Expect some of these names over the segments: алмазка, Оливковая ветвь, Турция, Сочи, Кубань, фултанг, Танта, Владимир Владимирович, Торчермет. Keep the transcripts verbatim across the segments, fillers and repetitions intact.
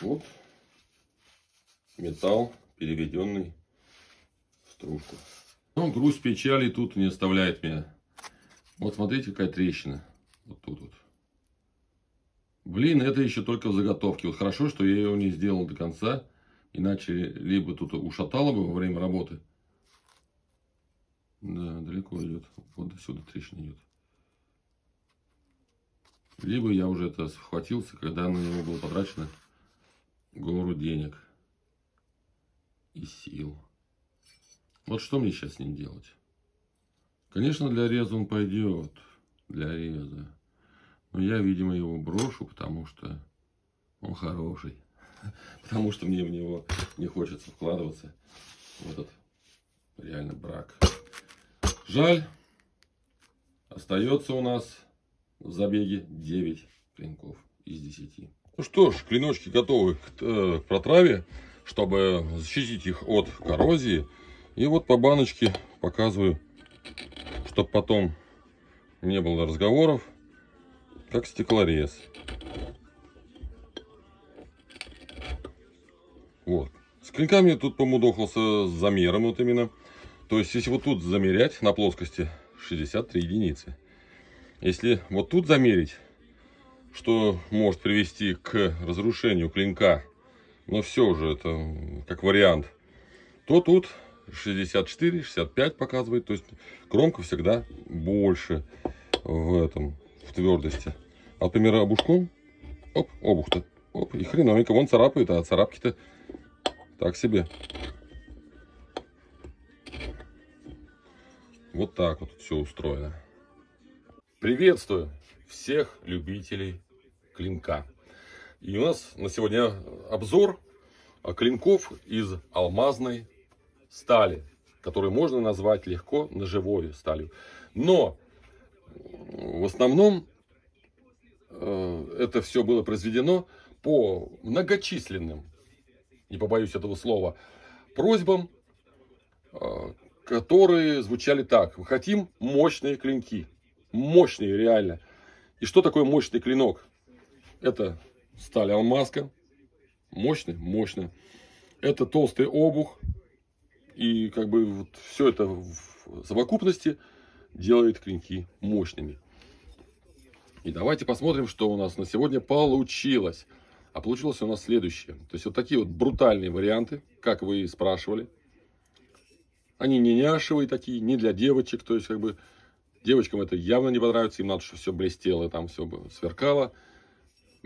Вот металл, переведенный в стружку. Ну, грусть печали тут не оставляет меня. Вот смотрите, какая трещина. Вот тут вот. Блин, это еще только в заготовке. Вот хорошо, что я ее не сделал до конца. Иначе либо тут ушатало бы во время работы. Да, далеко идет. Вот до сюда трещина идет. Либо я уже это схватился, когда на него было потрачено гору денег и сил. Вот что мне сейчас с ним делать? Конечно, для реза он пойдет. Для реза. Но я, видимо, его брошу, потому что он хороший. Потому что мне в него не хочется вкладываться. В этот реально брак. Жаль. Остается у нас в забеге девять клинков из десяти. Ну что ж, клиночки готовы к, э, к протраве, чтобы защитить их от коррозии. И вот по баночке показываю, чтобы потом не было разговоров, как стеклорез. Вот. С клинками я тут помудохался с замером вот именно. То есть, если вот тут замерять на плоскости шестьдесят три единицы. Если вот тут замерить, что может привести к разрушению клинка, но все же это как вариант, то тут шестьдесят четыре шестьдесят пять показывает. То есть кромка всегда больше в этом, в твердости. А, например, обушком, оп, обух-то, оп, и хреновенько, вон царапает, а царапки-то так себе. Вот так вот все устроено. Приветствую всех любителей клинка. И у нас на сегодня обзор клинков из алмазной стали, которую можно назвать легко ножевой сталью. Но в основном э, это все было произведено по многочисленным, не побоюсь этого слова, просьбам, э, которые звучали так. Мы хотим мощные клинки. Мощные реально. И что такое мощный клинок? Это сталь алмазка. Мощный? Мощно. Это толстый обух. И как бы вот все это в совокупности делает клинки мощными. И давайте посмотрим, что у нас на сегодня получилось. А получилось у нас следующее. То есть вот такие вот брутальные варианты, как вы и спрашивали. Они не няшевые такие, не для девочек. То есть как бы девочкам это явно не понравится. Им надо, чтобы все блестело, там все сверкало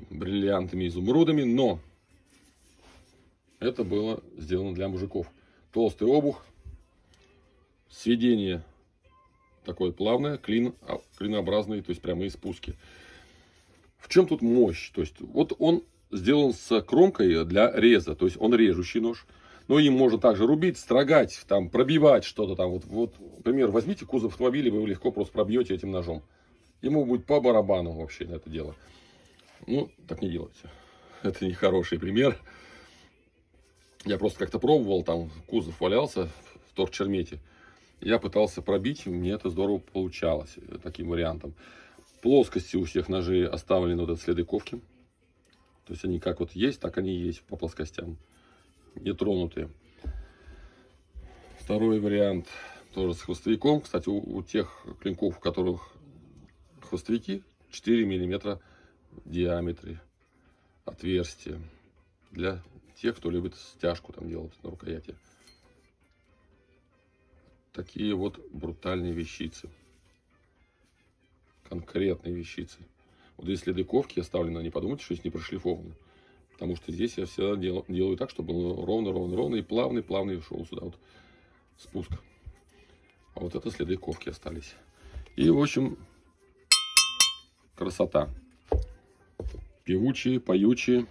бриллиантами, изумрудами. Но это было сделано для мужиков. Толстый обух, сведение такое плавное, клин, клинообразный, то есть прямые спуски. В чем тут мощь? То есть вот он сделан с кромкой для реза, то есть он режущий нож. Но им можно также рубить, строгать, там, пробивать что-то там. Вот, вот, например, возьмите кузов автомобиля, вы его легко просто пробьете этим ножом. Ему будет по барабану вообще на это дело. Ну, так не делайте. Это нехороший пример. Я просто как-то пробовал, там кузов валялся в торчермете. Я пытался пробить, мне это здорово получалось таким вариантом. Плоскости у всех ножей оставлены вот от следы ковки. То есть они как вот есть, так они и есть по плоскостям. Не тронутые. Второй вариант тоже с хвостовиком. Кстати, у, у тех клинков, у которых хвостовики, четыре миллиметра в диаметре отверстия. Для тех, кто любит стяжку там делать на рукояти. Такие вот брутальные вещицы. Конкретные вещицы. Вот здесь следы ковки оставлены, не подумайте, что здесь не прошлифованы. Потому что здесь я всегда делаю, делаю так, чтобы было ровно-ровно-ровно и плавный-плавный шел сюда вот спуск. А вот это следы ковки остались. И, в общем, красота. Певучие, поючие.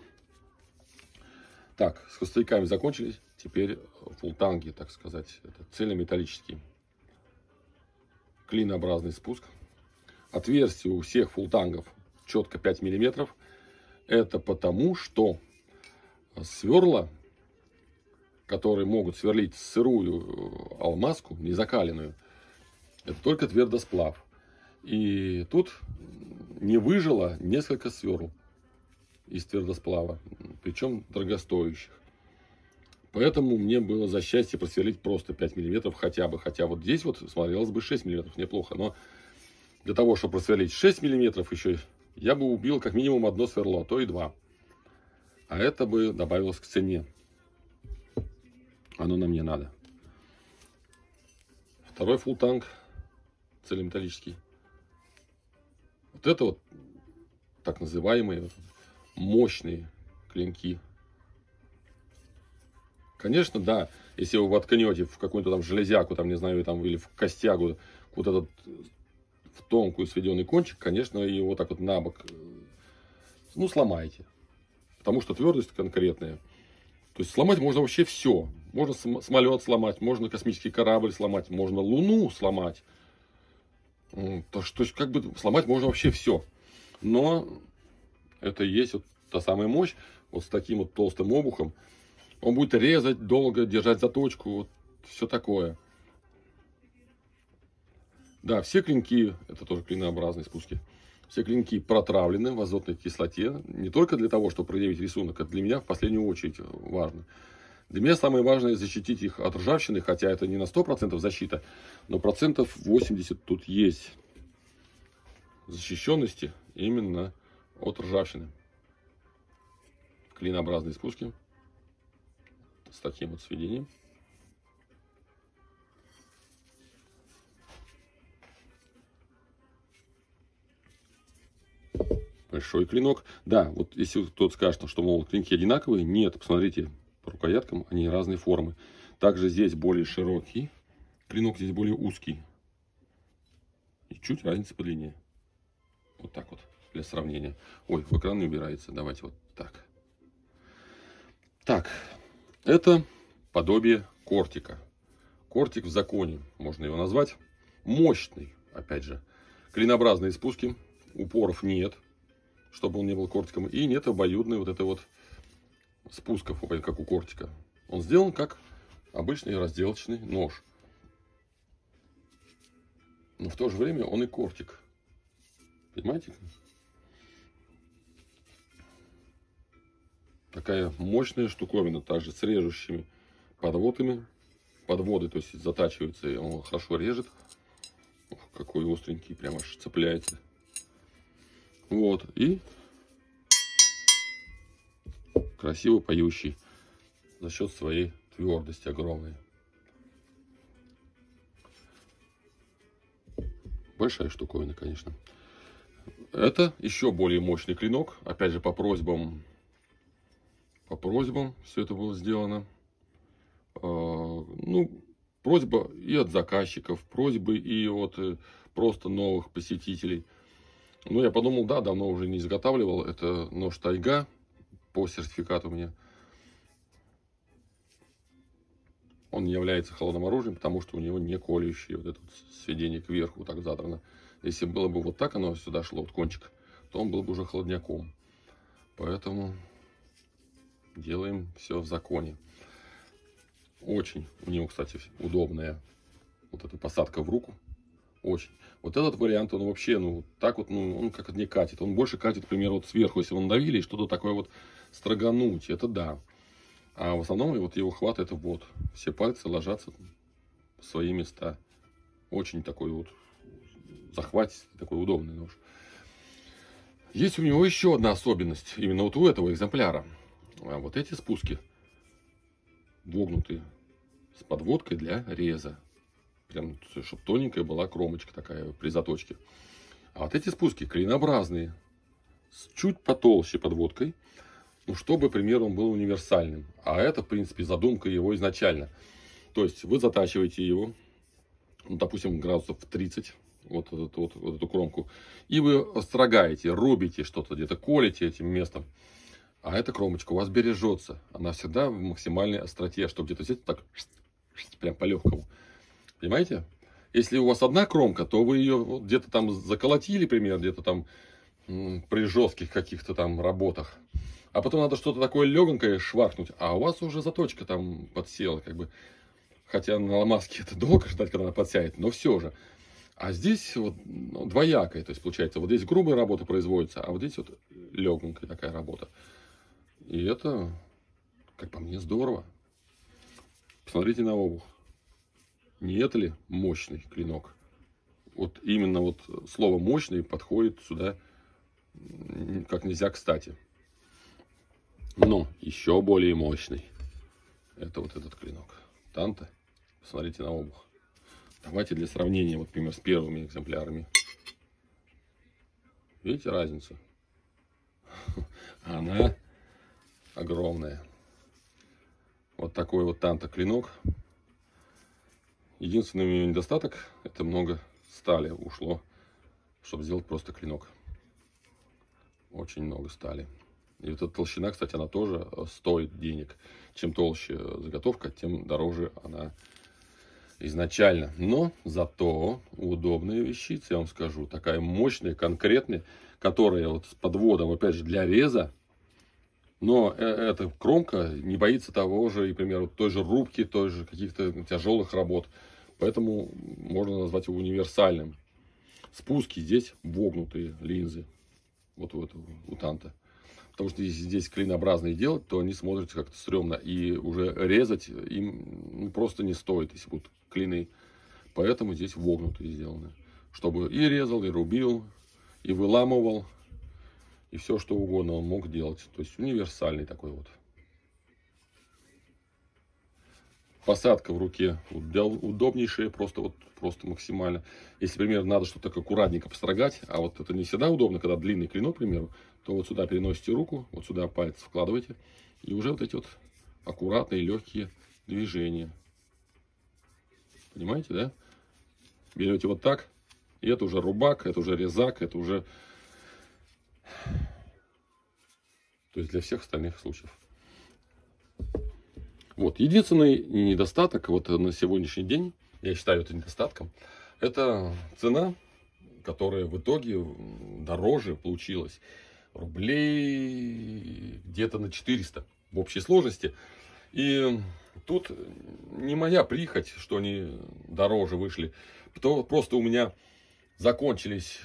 Так, с хвостовиками закончились. Теперь фултанги, так сказать. Это цельнометаллический. Клинообразный спуск. Отверстие у всех фултангов четко пять миллиметров. Это потому, что сверла, которые могут сверлить сырую алмазку, не закаленную, это только твердосплав. И тут не выжило несколько сверл. из твердосплава, причем дорогостоящих. Поэтому мне было за счастье просверлить просто пять миллиметров хотя бы. Хотя вот здесь вот смотрелось бы шесть миллиметров, неплохо. Но для того, чтобы просверлить шесть миллиметров еще, я бы убил как минимум одно сверло, а то и два. А это бы добавилось к цене. Оно нам не надо. Второй фулл-танк целеметаллический. Вот это вот так называемые мощные клинки. Конечно, да, если вы воткнете в какую-то там железяку, там, не знаю, там, или в костягу вот этот в тонкую сведенный кончик, конечно, его так вот на бок, ну, сломаете. Потому что твердость конкретная. То есть сломать можно вообще все. Можно самолет сломать, можно космический корабль сломать, можно Луну сломать. То есть как бы сломать можно вообще все. Но это и есть вот та самая мощь, вот с таким вот толстым обухом. Он будет резать долго, держать заточку, вот все такое. Да, все клинки, это тоже клинообразные спуски, все клинки протравлены в азотной кислоте. Не только для того, чтобы проявить рисунок, это для меня в последнюю очередь важно. Для меня самое важное защитить их от ржавчины, хотя это не на сто процентов защита, но процентов восемьдесят тут есть защищенности именно от ржавчины. Клинообразные спуски. С таким вот сведением. Большой клинок. Да, вот если кто-то скажет, что, мол, клинки одинаковые. Нет, посмотрите, по рукояткам они разной формы. Также здесь более широкий клинок, здесь более узкий. И чуть разница по длине. Вот так вот, для сравнения. Ой, в экран не убирается. Давайте вот так. Так. Это подобие кортика. Кортик в законе, можно его назвать. Мощный, опять же. Клинообразные спуски, упоров нет, чтобы он не был кортиком. И нет обоюдной вот этой вот спусков, как у кортика. Он сделан как обычный разделочный нож. Но в то же время он и кортик. Понимаете? Такая мощная штуковина, также с режущими подводами. Подводы, то есть затачиваются, и он хорошо режет. Ох, какой остренький, прям аж цепляется. Вот, и красиво поющий за счет своей твердости огромной. Большая штуковина, конечно. Это еще более мощный клинок, опять же, по просьбам... По просьбам все это было сделано. Ну, просьба и от заказчиков, просьбы и от просто новых посетителей. Ну, я подумал, да, давно уже не изготавливал. Это нож Тайга по сертификату у меня. Он не является холодным оружием, потому что у него не колющее вот это вот сведение кверху, так задрано. Если было бы вот так оно сюда шло, вот кончик, то он был бы уже холодняком. Поэтому... Делаем все в законе. Очень у него, кстати, удобная вот эта посадка в руку. Очень. Вот этот вариант, он вообще, ну, так вот, ну, он как-то не катит. Он больше катит, например, вот сверху, если его надавили, и что-то такое вот строгануть. Это да. А в основном вот его хват, это вот. Все пальцы ложатся в свои места. Очень такой вот захватистый, такой удобный нож. Есть у него еще одна особенность, именно вот у этого экземпляра. А вот эти спуски вогнутые с подводкой для реза. Прям, чтобы тоненькая была кромочка такая при заточке. А вот эти спуски клинообразные, с чуть потолще подводкой, ну, чтобы, к примеру, он был универсальным. А это, в принципе, задумка его изначально. То есть вы затачиваете его, ну, допустим, градусов в тридцать, вот, этот, вот, вот эту кромку, и вы острогаете, рубите что-то, где-то колите этим местом. А эта кромочка у вас бережется. Она всегда в максимальной остроте, чтобы где-то взять так, прям по-легкому. Понимаете? Если у вас одна кромка, то вы ее где-то там заколотили, например, где-то там при жестких каких-то там работах. А потом надо что-то такое легонькое шваркнуть. А у вас уже заточка там подсела, как бы. Хотя на алмазке это долго ждать, когда она подсядет, но все же. А здесь вот двоякое, то есть получается, вот здесь грубая работа производится, а вот здесь вот легонькая такая работа. И это, как по мне, здорово. Посмотрите на обух. Не это ли мощный клинок? Вот именно вот слово «мощный» подходит сюда как нельзя кстати. Но еще более мощный — это вот этот клинок Танта. Посмотрите на обух. Давайте для сравнения, вот, например, с первыми экземплярами. Видите разницу? Она огромная. Вот такой вот Танта клинок. Единственный у нее недостаток — это много стали ушло, чтобы сделать просто клинок. Очень много стали. И вот эта толщина, кстати, она тоже стоит денег. Чем толще заготовка, тем дороже она изначально. Но зато удобная вещица, я вам скажу. Такая мощная, конкретная, которая вот с подводом, опять же, для реза. Но эта кромка не боится того же, например, той же рубки, той же каких-то тяжелых работ. Поэтому можно назвать его универсальным. Спуски здесь вогнутые линзы. Вот у этого, у Танта. Потому что если здесь клинообразные делать, то они смотрятся как-то стрёмно. И уже резать им просто не стоит, если будут клины. Поэтому здесь вогнутые сделаны. Чтобы и резал, и рубил, и выламывал. И все, что угодно он мог делать. То есть универсальный такой вот. Посадка в руке удобнейшая. Просто вот просто максимально. Если, например, надо что-то так аккуратненько построгать. А вот это не всегда удобно, когда длинный клинок, к примеру. То вот сюда переносите руку, вот сюда палец вкладываете. И уже вот эти вот аккуратные, легкие движения. Понимаете, да? Берете вот так. И это уже рубак, это уже резак, это уже... То есть для всех остальных случаев. Вот. Единственный недостаток вот на сегодняшний день, я считаю это недостатком, это цена, которая в итоге дороже получилась. Рублей где-то на четыреста в общей сложности. И тут не моя прихоть, что они дороже вышли. Просто у меня закончились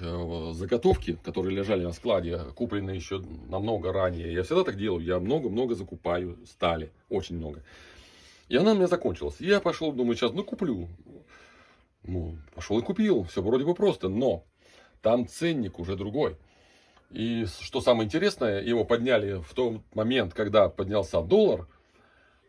заготовки, которые лежали на складе, купленные еще намного ранее. Я всегда так делаю. Я много-много закупаю стали. Очень много. И она у меня закончилась. И я пошел, думаю, сейчас ну куплю. Ну, пошел и купил. Все вроде бы просто. Но там ценник уже другой. И что самое интересное, его подняли в тот момент, когда поднялся доллар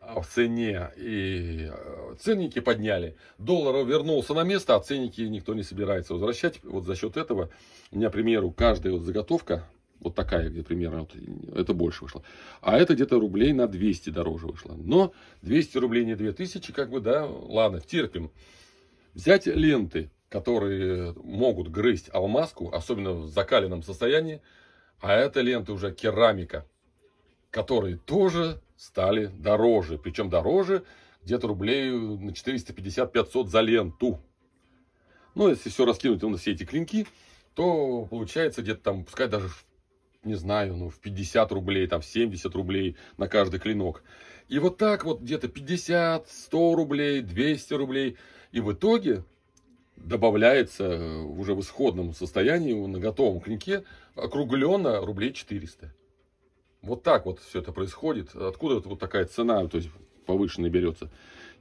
в цене, и ценники подняли. Доллар вернулся на место, а ценники никто не собирается возвращать. Вот за счет этого у меня, к примеру, каждая вот заготовка, вот такая, где примерно, вот, это больше вышло. А это где-то рублей на двести дороже вышло. Но двести рублей не две тысячи, как бы, да, ладно, терпим. Взять ленты, которые могут грызть алмазку, особенно в закаленном состоянии. А это ленты уже керамика, которые тоже стали дороже. Причем дороже где-то рублей на четыреста пятьдесят — пятьсот за ленту. Ну, если все раскинуть на все эти клинки, то получается где-то там, пускай даже, не знаю, ну, в пятьдесят рублей, там, в семьдесят рублей на каждый клинок. И вот так вот где-то пятьдесят, сто рублей, двести рублей. И в итоге добавляется уже в исходном состоянии на готовом клинке округленно рублей четыреста. Вот так вот все это происходит. Откуда вот такая цена, то есть повышенная, берется?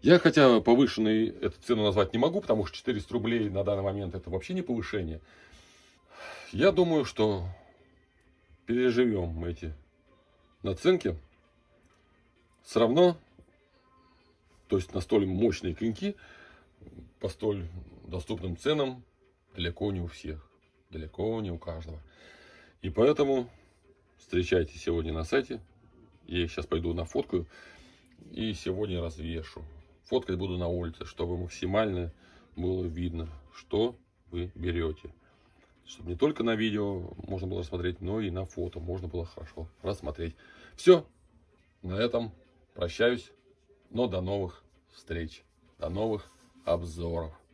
Я, хотя повышенной эту цену назвать не могу, потому что четыреста рублей на данный момент — это вообще не повышение. Я думаю, что переживем мы эти наценки. Все равно, то есть на столь мощные клинки по столь доступным ценам далеко не у всех, далеко не у каждого. И поэтому... Встречайте сегодня на сайте. Я их сейчас пойду нафоткаю. И сегодня развешу. Фоткать буду на улице, чтобы максимально было видно, что вы берете. Чтобы не только на видео можно было рассмотреть, но и на фото можно было хорошо рассмотреть. Все. На этом прощаюсь. Но до новых встреч. До новых обзоров.